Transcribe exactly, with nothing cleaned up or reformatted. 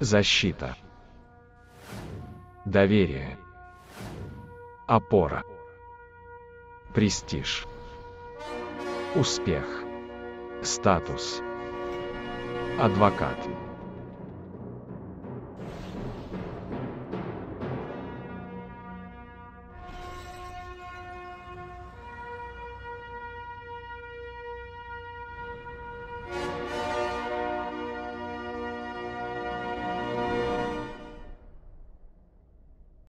Защита. Доверие. Опора. Престиж. Успех. Статус. Адвокат.